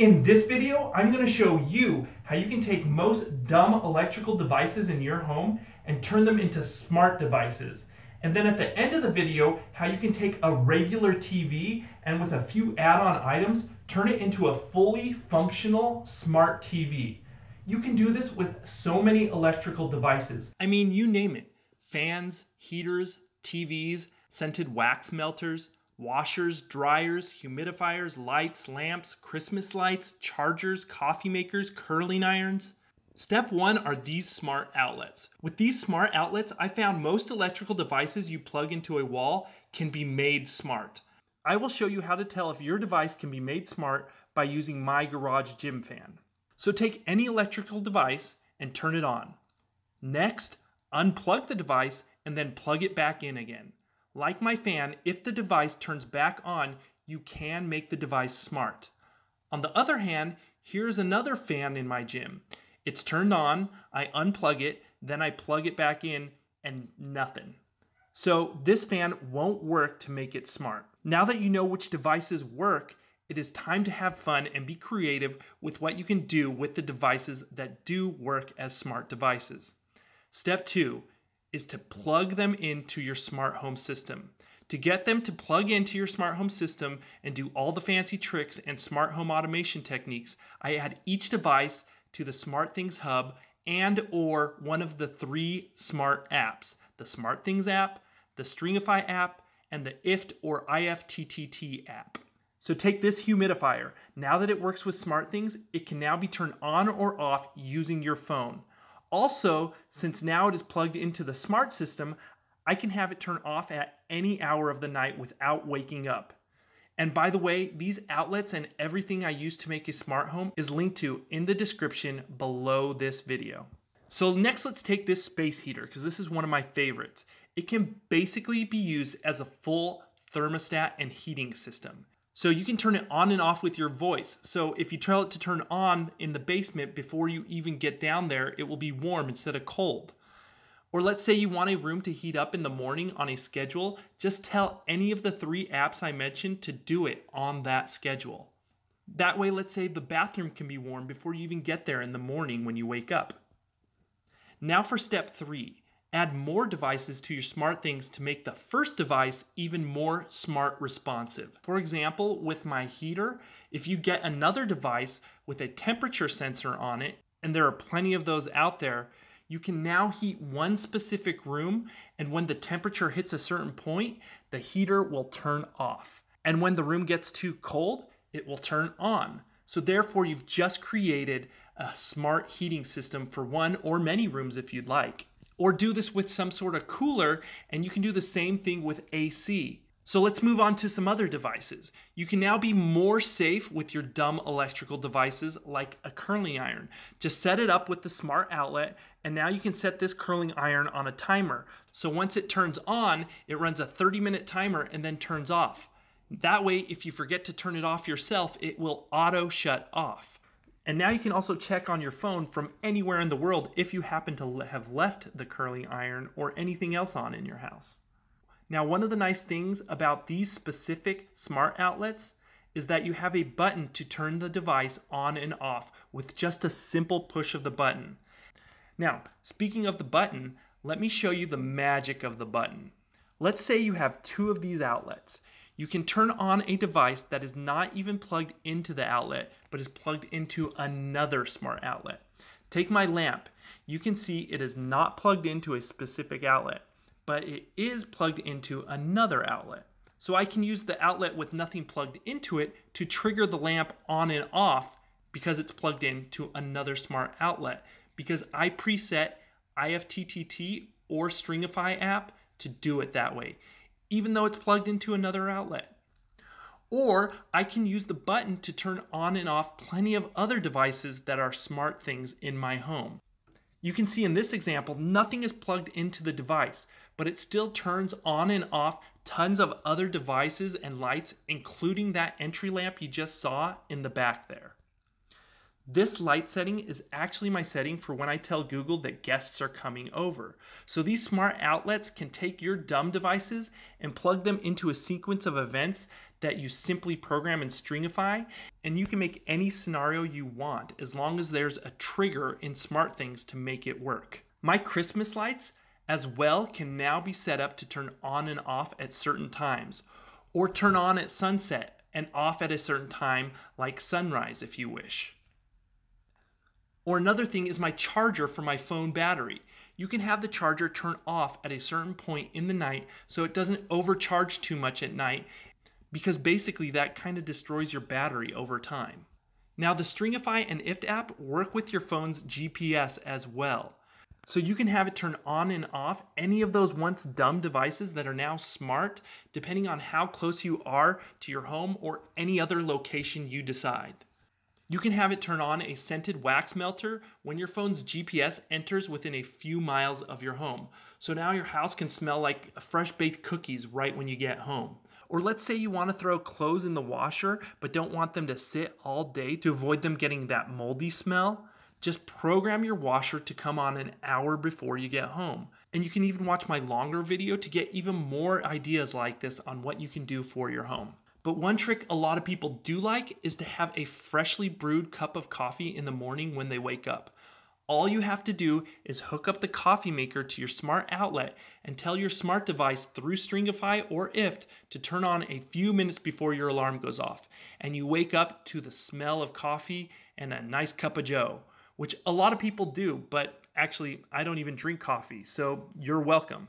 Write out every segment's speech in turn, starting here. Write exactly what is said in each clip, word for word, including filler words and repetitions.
In this video, I'm going to show you how you can take most dumb electrical devices in your home and turn them into smart devices. And then at the end of the video, how you can take a regular T V and with a few add-on items, turn it into a fully functional smart T V. You can do this with so many electrical devices. I mean, you name it. Fans, heaters, T Vs, scented wax melters, washers, dryers, humidifiers, lights, lamps, Christmas lights, chargers, coffee makers, curling irons. Step one are these smart outlets. With these smart outlets, I found most electrical devices you plug into a wall can be made smart. I will show you how to tell if your device can be made smart by using my garage gym fan. So take any electrical device and turn it on. Next, unplug the device and then plug it back in again. Like my fan, if the device turns back on, you can make the device smart. On the other hand, here's another fan in my gym. It's turned on, I unplug it, then I plug it back in, and nothing. So this fan won't work to make it smart. Now that you know which devices work, it is time to have fun and be creative with what you can do with the devices that do work as smart devices. Step two is to plug them into your smart home system. To get them to plug into your smart home system and do all the fancy tricks and smart home automation techniques, I add each device to the SmartThings Hub and or one of the three smart apps, the SmartThings app, the Stringify app, and the I F T or I F T T T app. So take this humidifier. Now that it works with SmartThings, it can now be turned on or off using your phone. Also, since now it is plugged into the smart system, I can have it turn off at any hour of the night without waking up. And by the way, these outlets and everything I use to make a smart home is linked to in the description below this video. So next, let's take this space heater because this is one of my favorites. It can basically be used as a full thermostat and heating system. So you can turn it on and off with your voice. So if you tell it to turn on in the basement before you even get down there, it will be warm instead of cold. Or let's say you want a room to heat up in the morning on a schedule, just tell any of the three apps I mentioned to do it on that schedule. That way, let's say the bathroom can be warm before you even get there in the morning when you wake up. Now for step three, add more devices to your SmartThings to make the first device even more smart responsive. For example, with my heater, if you get another device with a temperature sensor on it, and there are plenty of those out there, you can now heat one specific room, and when the temperature hits a certain point, the heater will turn off. And when the room gets too cold, it will turn on. So therefore, you've just created a smart heating system for one or many rooms if you'd like. Or do this with some sort of cooler, and you can do the same thing with A C. So let's move on to some other devices. You can now be more safe with your dumb electrical devices like a curling iron. Just set it up with the smart outlet, and now you can set this curling iron on a timer. So once it turns on, it runs a thirty minute timer and then turns off. That way, if you forget to turn it off yourself, it will auto shut off. And now you can also check on your phone from anywhere in the world if you happen to have left the curling iron or anything else on in your house. Now, one of the nice things about these specific smart outlets is that you have a button to turn the device on and off with just a simple push of the button. Now, speaking of the button, let me show you the magic of the button. Let's say you have two of these outlets. You can turn on a device that is not even plugged into the outlet, but is plugged into another smart outlet. Take my lamp. You can see it is not plugged into a specific outlet, but it is plugged into another outlet. So I can use the outlet with nothing plugged into it to trigger the lamp on and off because it's plugged into another smart outlet, because I preset I F T T T or Stringify app to do it that way, even though it's plugged into another outlet. Or I can use the button to turn on and off plenty of other devices that are smart things in my home. You can see in this example, nothing is plugged into the device, but it still turns on and off tons of other devices and lights, including that entry lamp you just saw in the back there. This light setting is actually my setting for when I tell Google that guests are coming over. So these smart outlets can take your dumb devices and plug them into a sequence of events that you simply program in Stringify, and you can make any scenario you want as long as there's a trigger in SmartThings to make it work. My Christmas lights as well can now be set up to turn on and off at certain times, or turn on at sunset and off at a certain time like sunrise if you wish. Or another thing is my charger for my phone battery. You can have the charger turn off at a certain point in the night so it doesn't overcharge too much at night, because basically that kind of destroys your battery over time. Now the Stringify and I F T T T app work with your phone's G P S as well. So you can have it turn on and off any of those once dumb devices that are now smart, depending on how close you are to your home or any other location you decide. You can have it turn on a scented wax melter when your phone's G P S enters within a few miles of your home. So now your house can smell like fresh baked cookies right when you get home. Or let's say you want to throw clothes in the washer but don't want them to sit all day to avoid them getting that moldy smell. Just program your washer to come on an hour before you get home. And you can even watch my longer video to get even more ideas like this on what you can do for your home. But one trick a lot of people do like is to have a freshly brewed cup of coffee in the morning when they wake up. All you have to do is hook up the coffee maker to your smart outlet and tell your smart device through Stringify or I F T T T to turn on a few minutes before your alarm goes off. And you wake up to the smell of coffee and a nice cup of joe, which a lot of people do, but actually I don't even drink coffee, so you're welcome.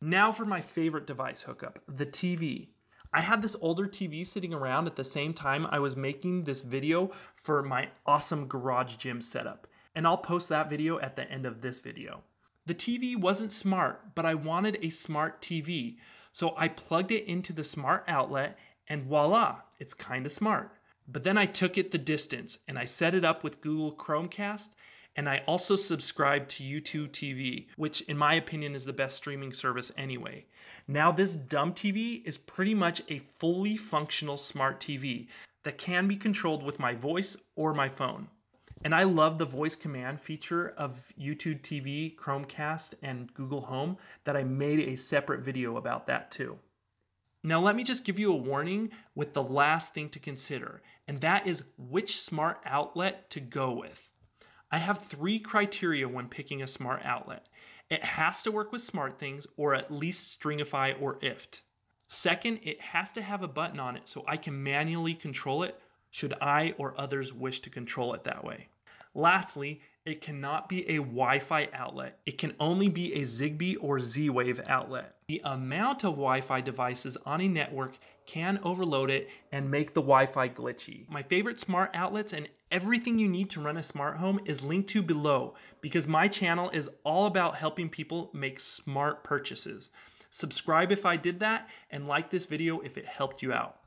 Now for my favorite device hookup, the T V. I had this older T V sitting around at the same time I was making this video for my awesome garage gym setup, and I'll post that video at the end of this video. The T V wasn't smart, but I wanted a smart T V, so I plugged it into the smart outlet, and voila, it's kinda smart. But then I took it the distance, and I set it up with Google Chromecast, and I also subscribe to YouTube T V, which in my opinion is the best streaming service anyway. Now this dumb T V is pretty much a fully functional smart T V that can be controlled with my voice or my phone. And I love the voice command feature of YouTube T V, Chromecast, and Google Home that I made a separate video about that too. Now let me just give you a warning with the last thing to consider, and that is which smart outlet to go with. I have three criteria when picking a smart outlet. It has to work with SmartThings or at least Stringify or I F T T T. Second, it has to have a button on it so I can manually control it should I or others wish to control it that way. Lastly, it cannot be a Wi-Fi outlet. It can only be a Zigbee or Z-Wave outlet. The amount of Wi-Fi devices on a network can overload it and make the Wi-Fi glitchy. My favorite smart outlets and everything you need to run a smart home is linked to below, because my channel is all about helping people make smart purchases. Subscribe if I did that, and like this video if it helped you out.